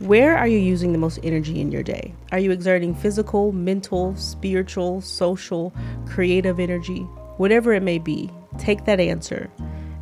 Where are you using the most energy in your day? Are you exerting physical, mental, spiritual, social, creative energy? Whatever it may be, take that answer.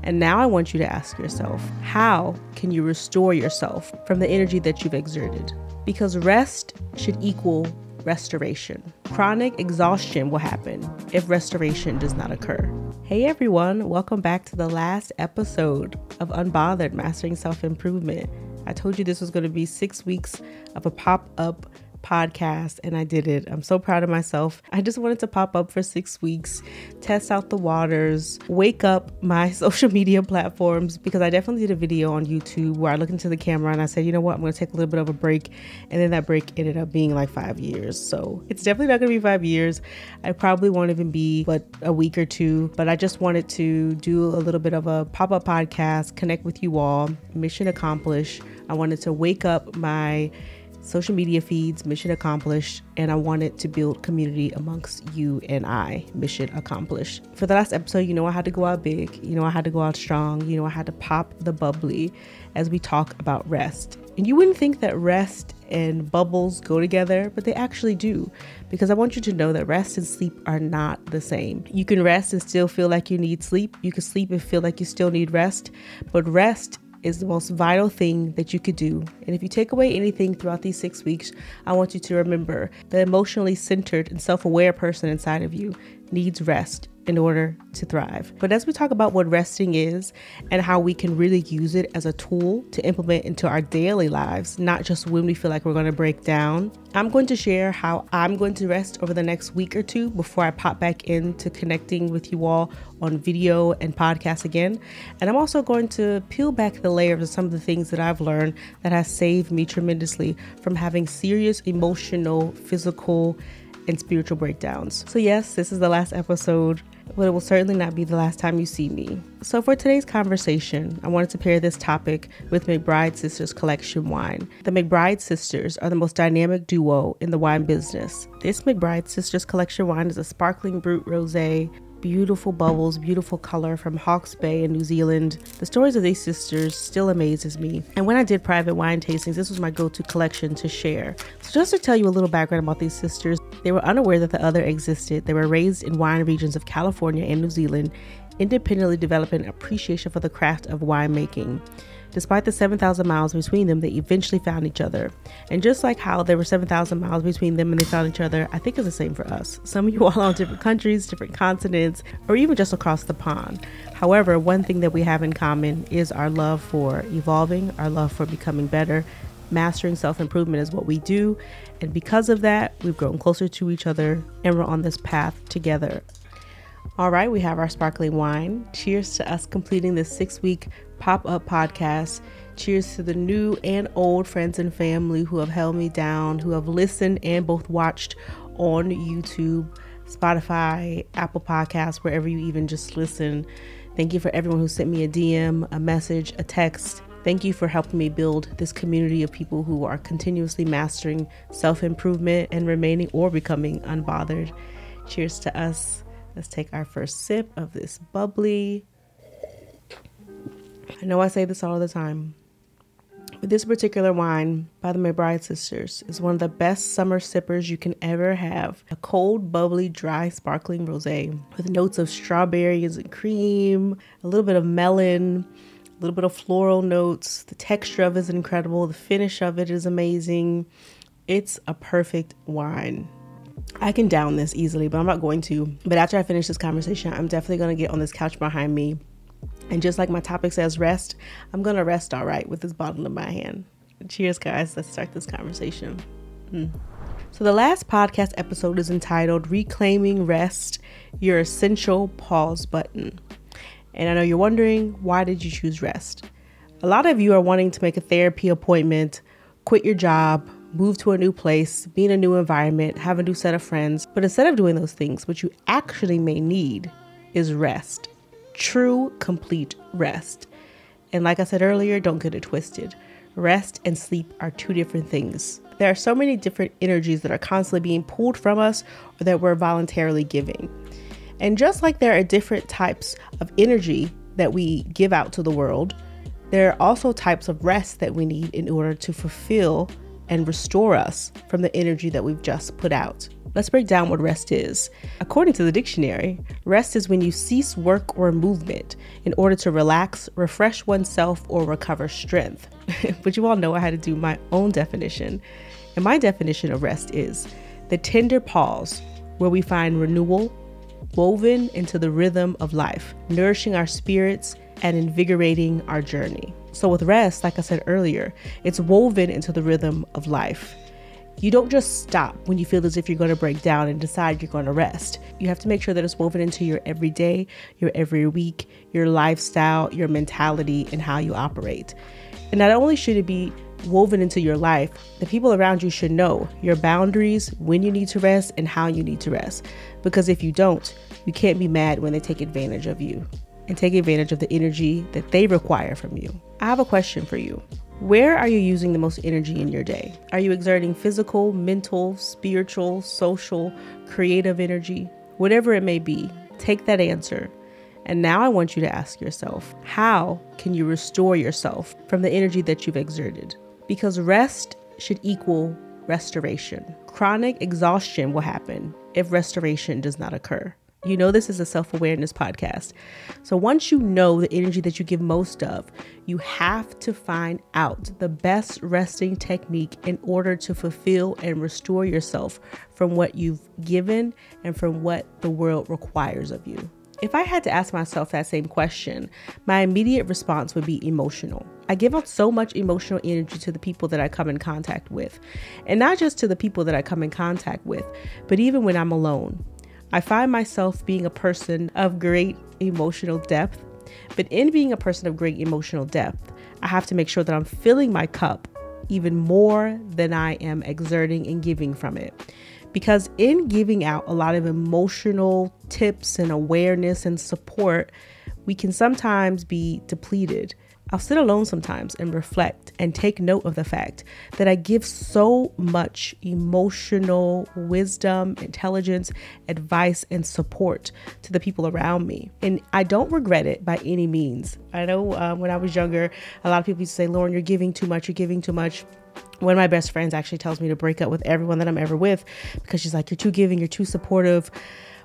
And now I want you to ask yourself, how can you restore yourself from the energy that you've exerted? Because rest should equal restoration. Chronic exhaustion will happen if restoration does not occur. Hey everyone, welcome back to the last episode of Unbothered: Mastering Self Improvement. I told you this was going to be 6 weeks of a pop-up podcast, and I did it. I'm so proud of myself. I just wanted to pop up for 6 weeks, test out the waters, wake up my social media platforms, because I definitely did a video on YouTube where I looked into the camera and I said, you know what, I'm going to take a little bit of a break. And then that break ended up being like 5 years. So it's definitely not going to be 5 years. I probably won't even be but a week or two, but I just wanted to do a little bit of a pop-up podcast, connect with you all, mission accomplished. I wanted to wake up my social media feeds, mission accomplished, and I wanted to build community amongst you and I, mission accomplished. For the last episode, you know I had to go out big, you know I had to go out strong, you know I had to pop the bubbly as we talk about rest. And you wouldn't think that rest and bubbles go together, but they actually do, because I want you to know that rest and sleep are not the same. You can rest and still feel like you need sleep. You can sleep and feel like you still need rest, but rest is the most vital thing that you could do. And if you take away anything throughout these 6 weeks, I want you to remember the emotionally centered and self-aware person inside of you needs rest in order to thrive. But as we talk about what resting is and how we can really use it as a tool to implement into our daily lives, not just when we feel like we're going to break down, I'm going to share how I'm going to rest over the next week or two before I pop back into connecting with you all on video and podcast again. And I'm also going to peel back the layers of some of the things that I've learned that has saved me tremendously from having serious emotional, physical, and spiritual breakdowns. So yes, this is the last episode, but it will certainly not be the last time you see me. So for today's conversation, I wanted to pair this topic with McBride Sisters Collection wine. The McBride Sisters are the most dynamic duo in the wine business. This McBride Sisters Collection wine is a Sparkling Brut Rose, beautiful bubbles, beautiful color from Hawke's Bay in New Zealand. The stories of these sisters still amazes me. And when I did private wine tastings, this was my go-to collection to share. So just to tell you a little background about these sisters, they were unaware that the other existed. They were raised in wine regions of California and New Zealand, independently developing an appreciation for the craft of winemaking. Despite the 7,000 miles between them, they eventually found each other. And just like how there were 7,000 miles between them and they found each other, I think it's the same for us. Some of you all are on different countries, different continents, or even just across the pond. However, one thing that we have in common is our love for evolving, our love for becoming better. Mastering self-improvement is what we do. And because of that, we've grown closer to each other and we're on this path together. All right, we have our sparkling wine. Cheers to us completing this 6-week pop-up podcast. Cheers to the new and old friends and family who have held me down, who have listened and both watched on YouTube, Spotify, Apple Podcasts, wherever you even just listen. Thank you for everyone who sent me a DM, a message, a text. Thank you for helping me build this community of people who are continuously mastering self-improvement and remaining or becoming unbothered. Cheers to us. Let's take our first sip of this bubbly. I know I say this all the time, but this particular wine by the McBride Sisters is one of the best summer sippers you can ever have. A cold, bubbly, dry, sparkling rosé with notes of strawberries and cream, a little bit of melon, a little bit of floral notes. The texture of it is incredible. The finish of it is amazing. It's a perfect wine. I can down this easily, but I'm not going to. But after I finish this conversation, I'm definitely going to get on this couch behind me. And just like my topic says, rest, I'm going to rest all right with this bottle in my hand. Cheers, guys. Let's start this conversation. So the last podcast episode is entitled Reclaiming Rest, Your Essential Pause Button. And I know you're wondering, why did you choose rest? A lot of you are wanting to make a therapy appointment, quit your job, move to a new place, be in a new environment, have a new set of friends. But instead of doing those things, what you actually may need is rest. True, complete rest. And like I said earlier, don't get it twisted. Rest and sleep are two different things. There are so many different energies that are constantly being pulled from us or that we're voluntarily giving. And just like there are different types of energy that we give out to the world, There are also types of rest that we need in order to fulfill and restore us from the energy that we've just put out. Let's break down what rest is. According to the dictionary, rest is when you cease work or movement in order to relax, refresh oneself, or recover strength. But you all know I had to do my own definition. And my definition of rest is the tender pause where we find renewal woven into the rhythm of life, nourishing our spirits and invigorating our journey. So with rest, like I said earlier, it's woven into the rhythm of life. You don't just stop when you feel as if you're going to break down and decide you're going to rest. You have to make sure that it's woven into your everyday, your every week, your lifestyle, your mentality, and how you operate. And not only should it be woven into your life, the people around you should know your boundaries, when you need to rest, and how you need to rest. Because if you don't, you can't be mad when they take advantage of you and take advantage of the energy that they require from you. I have a question for you. Where are you using the most energy in your day? Are you exerting physical, mental, spiritual, social, creative energy? Whatever it may be, take that answer. And now I want you to ask yourself, how can you restore yourself from the energy that you've exerted? Because rest should equal restoration. Chronic exhaustion will happen if restoration does not occur. You know, this is a self-awareness podcast. So once you know the energy that you give most of, you have to find out the best resting technique in order to fulfill and restore yourself from what you've given and from what the world requires of you. If I had to ask myself that same question, my immediate response would be emotional. I give out so much emotional energy to the people that I come in contact with, and not just to the people that I come in contact with, but even when I'm alone. I find myself being a person of great emotional depth, but in being a person of great emotional depth, I have to make sure that I'm filling my cup even more than I am exerting and giving from it. Because in giving out a lot of emotional tips and awareness and support, we can sometimes be depleted. I'll sit alone sometimes and reflect and take note of the fact that I give so much emotional wisdom, intelligence, advice, and support to the people around me. And I don't regret it by any means. I know when I was younger, a lot of people used to say, Lauren, you're giving too much, you're giving too much. One of my best friends actually tells me to break up with everyone that I'm ever with because she's like, you're too giving, you're too supportive.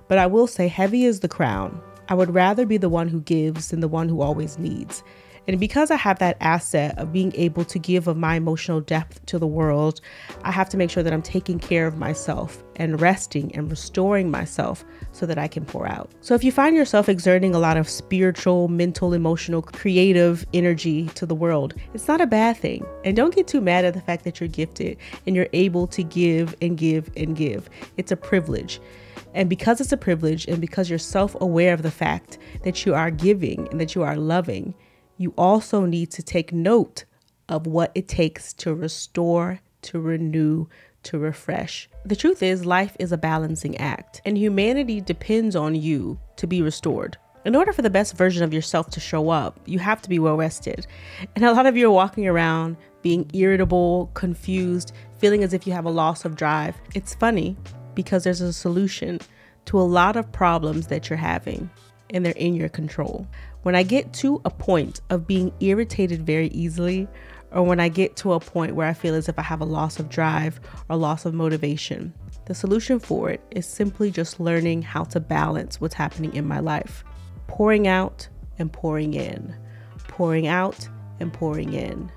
But I will say, heavy is the crown. I would rather be the one who gives than the one who always needs. And because I have that asset of being able to give of my emotional depth to the world, I have to make sure that I'm taking care of myself and resting and restoring myself so that I can pour out. So if you find yourself exerting a lot of spiritual, mental, emotional, creative energy to the world, it's not a bad thing. And don't get too mad at the fact that you're gifted and you're able to give and give and give. It's a privilege. And because it's a privilege and because you're self-aware of the fact that you are giving and that you are loving, you also need to take note of what it takes to restore, to renew, to refresh. The truth is, life is a balancing act, and humanity depends on you to be restored. In order for the best version of yourself to show up, you have to be well rested. And a lot of you are walking around being irritable, confused, feeling as if you have a loss of drive. It's funny because there's a solution to a lot of problems that you're having, and they're in your control. When I get to a point of being irritated very easily, or when I get to a point where I feel as if I have a loss of drive or loss of motivation, the solution for it is simply just learning how to balance what's happening in my life. Pouring out and pouring in. Pouring out and pouring in.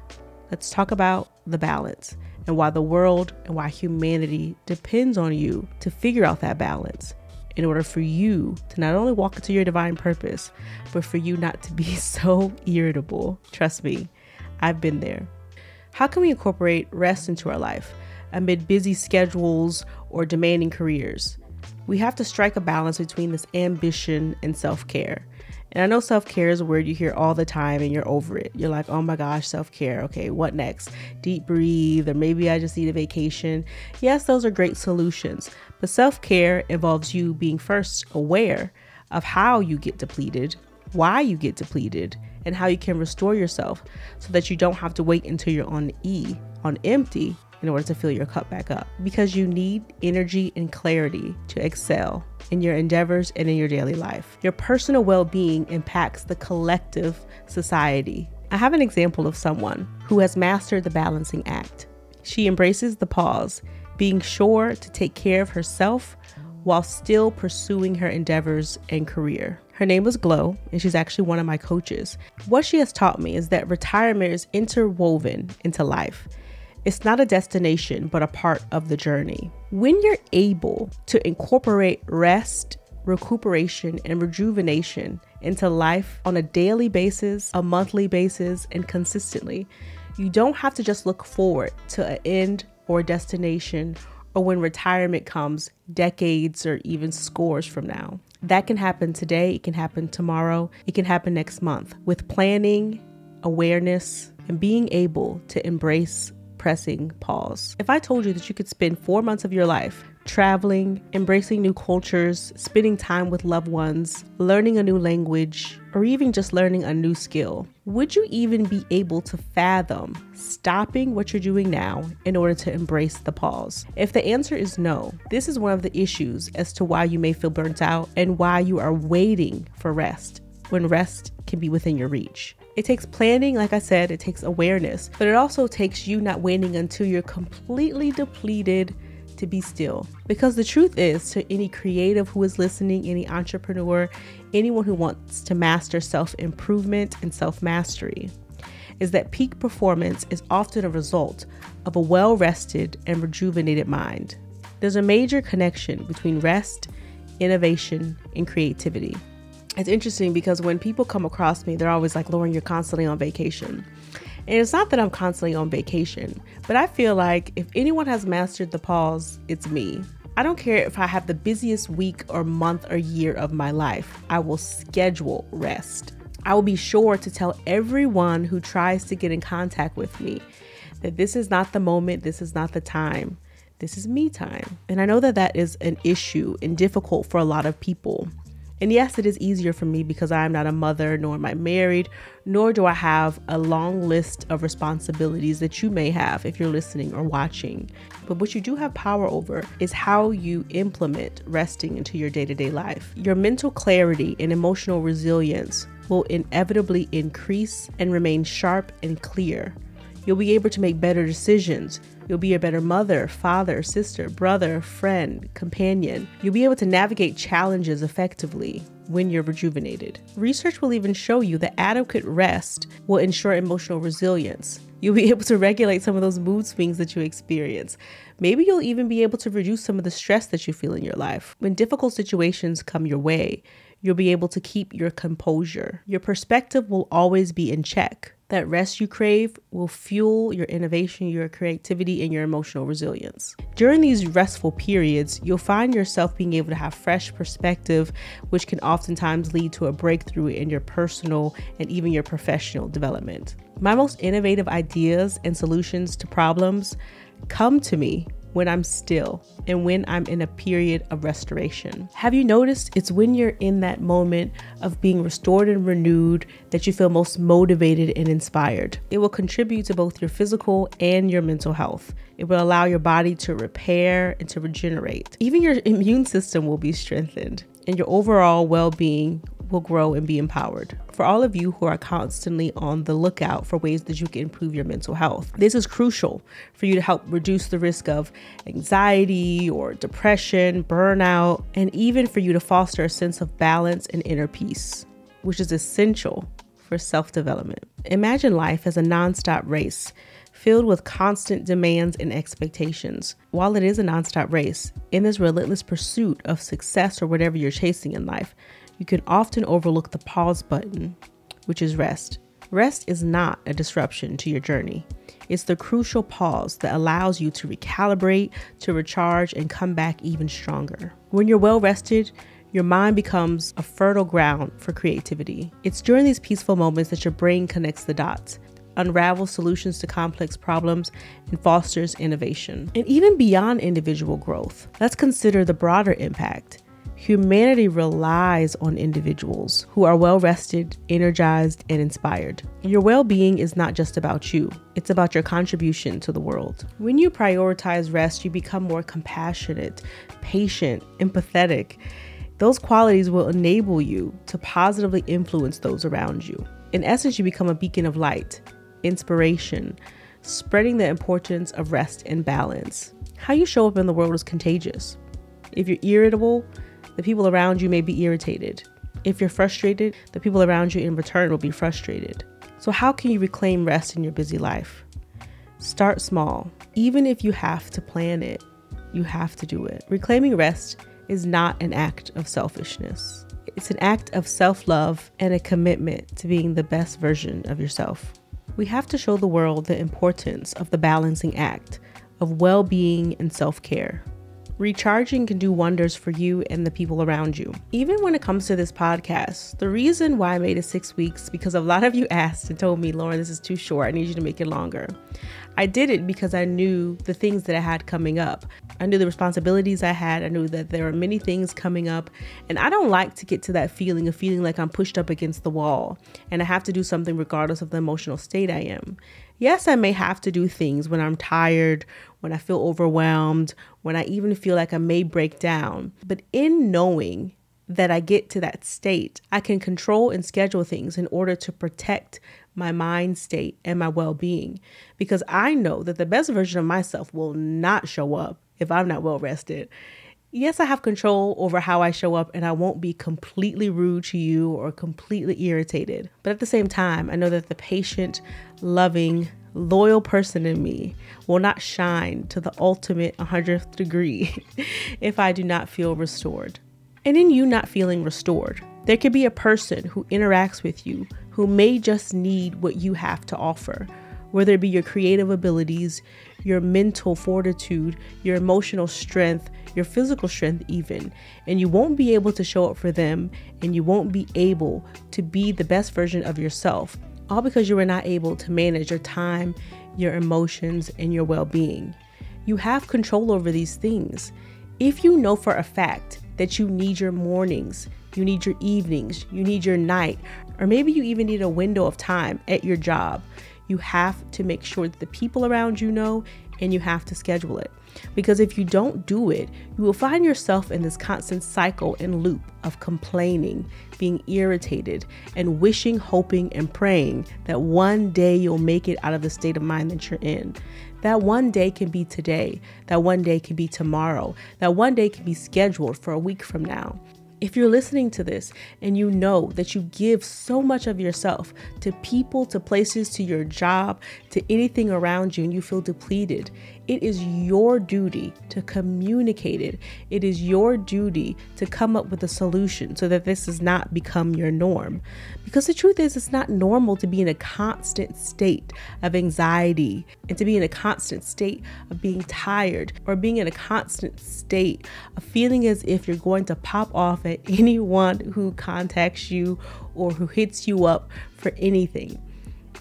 Let's talk about the balance and why the world and why humanity depends on you to figure out that balance, in order for you to not only walk into your divine purpose, but for you not to be so irritable. Trust me, I've been there. How can we incorporate rest into our life amid busy schedules or demanding careers? We have to strike a balance between this ambition and self-care. And I know self-care is a word you hear all the time and you're over it. You're like, oh my gosh, self-care. Okay, what next? Deep breathe, or maybe I just need a vacation. Yes, those are great solutions. But self-care involves you being first aware of how you get depleted, why you get depleted, and how you can restore yourself so that you don't have to wait until you're on empty, in order to fill your cup back up. Because you need energy and clarity to excel in your endeavors and in your daily life. Your personal well-being impacts the collective society. I have an example of someone who has mastered the balancing act. She embraces the pause, being sure to take care of herself while still pursuing her endeavors and career. Her name was Glow, and she's actually one of my coaches. What she has taught me is that retirement is interwoven into life. It's not a destination, but a part of the journey. When you're able to incorporate rest, recuperation, and rejuvenation into life on a daily basis, a monthly basis, and consistently, you don't have to just look forward to an end or a destination, or when retirement comes decades or even scores from now. That can happen today, it can happen tomorrow, it can happen next month. With planning, awareness, and being able to embrace pressing pause. If I told you that you could spend 4 months of your life traveling, embracing new cultures, spending time with loved ones, learning a new language, or even just learning a new skill, would you even be able to fathom stopping what you're doing now in order to embrace the pause? If the answer is no, this is one of the issues as to why you may feel burnt out and why you are waiting for rest when rest can be within your reach. It takes planning, like I said, it takes awareness, but it also takes you not waiting until you're completely depleted to be still. Because the truth is, to any creative who is listening, any entrepreneur, anyone who wants to master self-improvement and self-mastery, is that peak performance is often a result of a well-rested and rejuvenated mind. There's a major connection between rest, innovation, and creativity. It's interesting because when people come across me, they're always like, Lauren, you're constantly on vacation. And it's not that I'm constantly on vacation, but I feel like if anyone has mastered the pause, it's me. I don't care if I have the busiest week or month or year of my life, I will schedule rest. I will be sure to tell everyone who tries to get in contact with me that this is not the moment, this is not the time. This is me time. And I know that that is an issue and difficult for a lot of people. And yes, it is easier for me because I'm not a mother, nor am I married, nor do I have a long list of responsibilities that you may have if you're listening or watching. But what you do have power over is how you implement resting into your day-to-day life. Your mental clarity and emotional resilience will inevitably increase and remain sharp and clear. You'll be able to make better decisions. You'll be a better mother, father, sister, brother, friend, companion. You'll be able to navigate challenges effectively when you're rejuvenated. Research will even show you that adequate rest will ensure emotional resilience. You'll be able to regulate some of those mood swings that you experience. Maybe you'll even be able to reduce some of the stress that you feel in your life. When difficult situations come your way, you'll be able to keep your composure. Your perspective will always be in check. That rest you crave will fuel your innovation, your creativity, and your emotional resilience. During these restful periods, you'll find yourself being able to have fresh perspective, which can oftentimes lead to a breakthrough in your personal and even your professional development. My most innovative ideas and solutions to problems come to me when I'm still and when I'm in a period of restoration. Have you noticed it's when you're in that moment of being restored and renewed that you feel most motivated and inspired? It will contribute to both your physical and your mental health. It will allow your body to repair and to regenerate. Even your immune system will be strengthened and your overall well-being will grow and be empowered. For all of you who are constantly on the lookout for ways that you can improve your mental health, this is crucial for you to help reduce the risk of anxiety or depression, burnout, and even for you to foster a sense of balance and inner peace, which is essential for self-development. Imagine life as a nonstop race filled with constant demands and expectations. While it is a nonstop race, in this relentless pursuit of success or whatever you're chasing in life, you can often overlook the pause button, which is rest. Rest is not a disruption to your journey. It's the crucial pause that allows you to recalibrate, to recharge, and come back even stronger. When you're well rested, your mind becomes a fertile ground for creativity. It's during these peaceful moments that your brain connects the dots, unravels solutions to complex problems, and fosters innovation. And even beyond individual growth, let's consider the broader impact. Humanity relies on individuals who are well-rested, energized, and inspired. Your well-being is not just about you. It's about your contribution to the world. When you prioritize rest, you become more compassionate, patient, empathetic. Those qualities will enable you to positively influence those around you. In essence, you become a beacon of light, inspiration, spreading the importance of rest and balance. How you show up in the world is contagious. If you're irritable, the people around you may be irritated. If you're frustrated, the people around you in return will be frustrated. So how can you reclaim rest in your busy life? Start small. Even if you have to plan it, you have to do it. Reclaiming rest is not an act of selfishness. It's an act of self-love and a commitment to being the best version of yourself. We have to show the world the importance of the balancing act of well-being and self-care. Recharging can do wonders for you and the people around you. Even when it comes to this podcast, the reason why I made it 6 weeks, because a lot of you asked and told me, Lauren, this is too short. I need you to make it longer. I did it because I knew the things that I had coming up. I knew the responsibilities I had. I knew that there were many things coming up, and I don't like to get to that feeling of feeling like I'm pushed up against the wall and I have to do something regardless of the emotional state I am. Yes, I may have to do things when I'm tired, when I feel overwhelmed, when I even feel like I may break down. But in knowing that I get to that state, I can control and schedule things in order to protect my mind state and my well-being. Because I know that the best version of myself will not show up if I'm not well-rested. Yes, I have control over how I show up, and I won't be completely rude to you or completely irritated. But at the same time, I know that the patient, loving, loyal person in me will not shine to the ultimate 100th degree if I do not feel restored. And in you not feeling restored, there could be a person who interacts with you who may just need what you have to offer, whether it be your creative abilities, your mental fortitude, your emotional strength, your physical strength even, and you won't be able to show up for them, and you won't be able to be the best version of yourself, all because you were not able to manage your time, your emotions, and your well-being. You have control over these things. If you know for a fact that you need your mornings, you need your evenings, you need your night, or maybe you even need a window of time at your job, you have to make sure that the people around you know, and you have to schedule it. Because if you don't do it, you will find yourself in this constant cycle and loop of complaining, being irritated, and wishing, hoping, and praying that one day you'll make it out of the state of mind that you're in. That one day can be today. That one day can be tomorrow. That one day can be scheduled for a week from now. If you're listening to this and you know that you give so much of yourself to people, to places, to your job, to anything around you, and you feel depleted, it is your duty to communicate it. It is your duty to come up with a solution so that this does not become your norm. Because the truth is, it's not normal to be in a constant state of anxiety and to be in a constant state of being tired or being in a constant state of feeling as if you're going to pop off at anyone who contacts you or who hits you up for anything.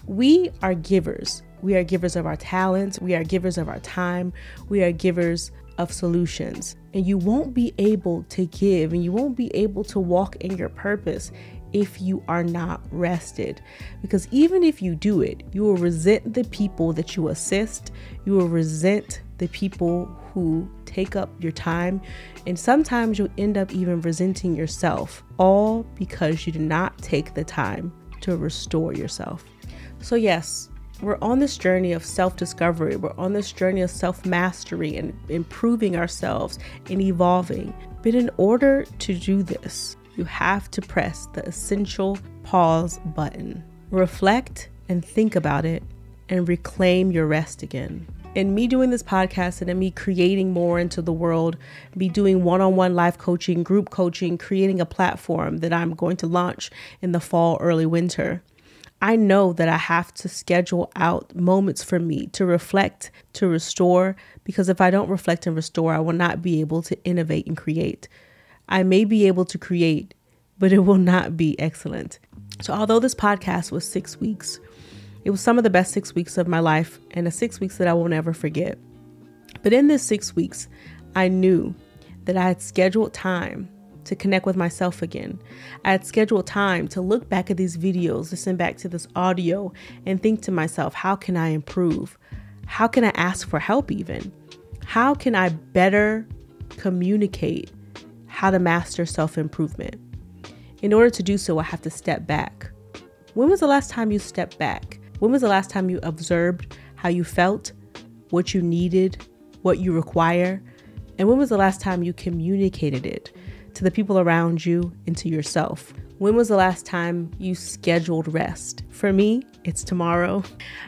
We are givers. We are givers of our talents. We are givers of our time. We are givers of solutions. And you won't be able to give, and you won't be able to walk in your purpose if you are not rested. Because even if you do it, you will resent the people that you assist. You will resent the people who take up your time. And sometimes you'll end up even resenting yourself, all because you did not take the time to restore yourself. So yes, we're on this journey of self-discovery. We're on this journey of self-mastery and improving ourselves and evolving. But in order to do this, you have to press the essential pause button, reflect and think about it, and reclaim your rest again. And me doing this podcast and in me creating more into the world, me doing one-on-one life coaching, group coaching, creating a platform that I'm going to launch in the fall, early winter. I know that I have to schedule out moments for me to reflect, to restore, because if I don't reflect and restore, I will not be able to innovate and create. I may be able to create, but it will not be excellent. So although this podcast was 6 weeks, it was some of the best 6 weeks of my life, and the 6 weeks that I will never forget. But in this 6 weeks, I knew that I had scheduled time to connect with myself again. I had scheduled time to look back at these videos, listen back to this audio, and think to myself, how can I improve? How can I ask for help even? How can I better communicate how to master self-improvement? In order to do so, I have to step back, When was the last time you stepped back? When was the last time you observed how you felt, what you needed, what you require? And when was the last time you communicated it to the people around you and to yourself? When was the last time you scheduled rest? For me, it's tomorrow.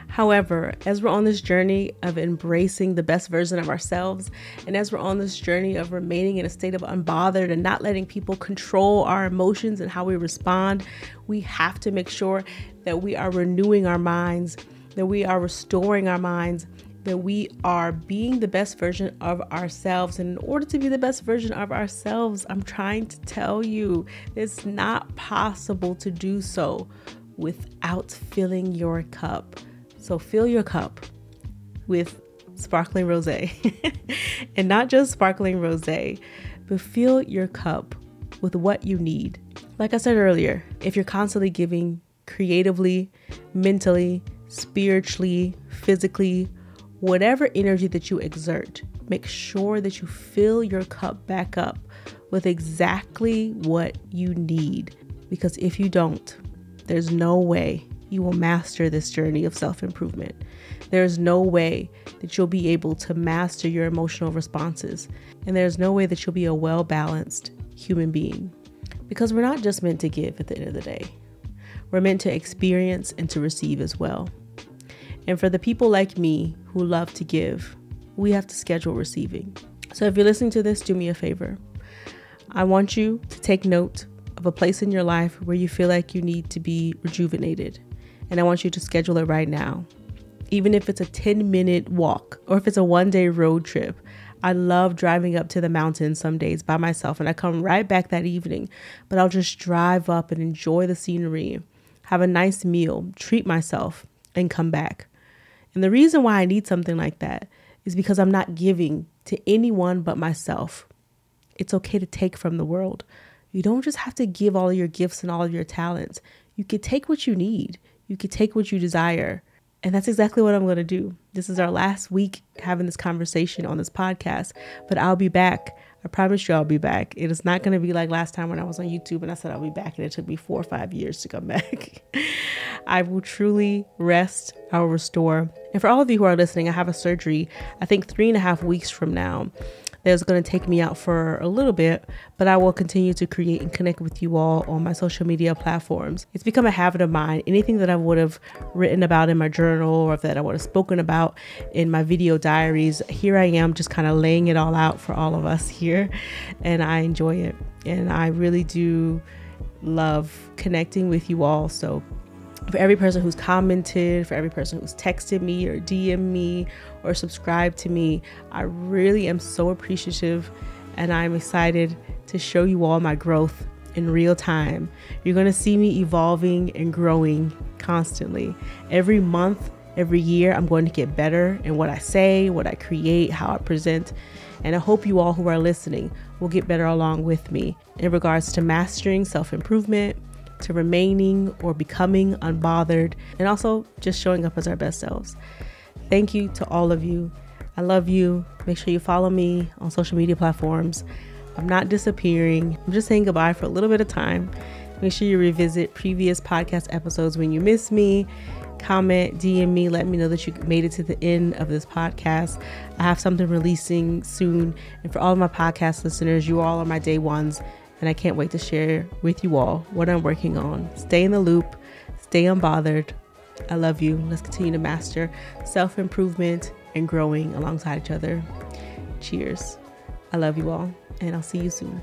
However, as we're on this journey of embracing the best version of ourselves, and as we're on this journey of remaining in a state of unbothered and not letting people control our emotions and how we respond, we have to make sure that we are renewing our minds, that we are restoring our minds, that we are being the best version of ourselves. And in order to be the best version of ourselves, I'm trying to tell you, it's not possible to do so without filling your cup. So fill your cup with sparkling rosé and not just sparkling rosé, but fill your cup with what you need. Like I said earlier, if you're constantly giving creatively, mentally, spiritually, physically, whatever energy that you exert, make sure that you fill your cup back up with exactly what you need. Because if you don't, there's no way you will master this journey of self-improvement. There's no way that you'll be able to master your emotional responses. And there's no way that you'll be a well-balanced human being. Because we're not just meant to give at the end of the day. We're meant to experience and to receive as well. And for the people like me who love to give, we have to schedule receiving. So if you're listening to this, do me a favor. I want you to take note of a place in your life where you feel like you need to be rejuvenated. And I want you to schedule it right now. Even if it's a 10-minute walk or if it's a one-day road trip. I love driving up to the mountains some days by myself and I come right back that evening, but I'll just drive up and enjoy the scenery, have a nice meal, treat myself, and come back. And the reason why I need something like that is because I'm not giving to anyone but myself. It's okay to take from the world. You don't just have to give all of your gifts and all of your talents. You can take what you need. You can take what you desire. And that's exactly what I'm going to do. This is our last week having this conversation on this podcast, but I'll be back. I promise you I'll be back. It is not going to be like last time when I was on YouTube and I said I'll be back and it took me 4 or 5 years to come back. I will truly rest. I will restore. And for all of you who are listening, I have a surgery, I think 3.5 weeks from now. That's going to take me out for a little bit, but I will continue to create and connect with you all on my social media platforms. It's become a habit of mine. Anything that I would have written about in my journal or that I would have spoken about in my video diaries, here I am just kind of laying it all out for all of us here. And I enjoy it. And I really do love connecting with you all. So for every person who's commented, for every person who's texted me or DM'd me or subscribed to me, I really am so appreciative and I'm excited to show you all my growth in real time. You're going to see me evolving and growing constantly. Every month, every year, I'm going to get better in what I say, what I create, how I present. And I hope you all who are listening will get better along with me in regards to mastering self-improvement, to remaining or becoming unbothered, and also just showing up as our best selves. Thank you to all of you. I love you. Make sure you follow me on social media platforms. I'm not disappearing. I'm just saying goodbye for a little bit of time. Make sure you revisit previous podcast episodes when you miss me. Comment, DM me, let me know that you made it to the end of this podcast. I have something releasing soon. And for all of my podcast listeners, you all are my day ones. And I can't wait to share with you all what I'm working on. Stay in the loop. Stay unbothered. I love you. Let's continue to master self-improvement and growing alongside each other. Cheers. I love you all, and I'll see you soon.